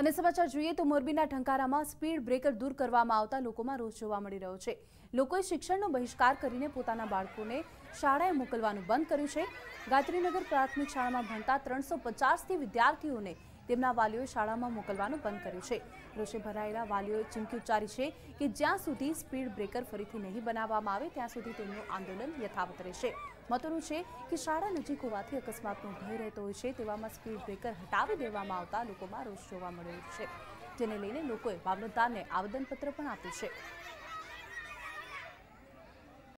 અને સમાચાર જોઈએ તો મોરબીના ઠંકારામાં સ્પીડ બ્રેકર દૂર કરવામાં આવતા લોકોમાં રોષ જોવા મળી રહ્યો છે। લોકોએ શિક્ષણનો બહિષ્કાર કરીને પોતાના બાળકોને શાળાએ મોકલવાનું બંધ કર્યું છે। ગાત્રીનગર પ્રાથમિક શાળામાં ભણતા 350થી વિદ્યાર્થીઓને તેમના વાલીઓએ શાળામાં મોકલવાનું બંધ કર્યું છે। રોષે ભરાયેલા વાલીઓએ ચીમકી ઉચ્ચારી છે કે જ્યાં સુધી સ્પીડ બ્રેકર ફરીથી નહીં બનાવવામાં આવે ત્યાં સુધી તેમનું આંદોલન યથાવત રહેશે। મતનું છે કે શાળા નજીક હોવાથી અકસ્માતનો ભય રહેતો હોય છે, તેવામાં સ્પીડ બ્રેકર હટાવી દેવામાં આવતા લોકોમાં રોષ જોવા મળ્યો છે, જેને લઈને લોકોએ મામલતદારને આવેદનપત્ર પણ આપ્યું છે।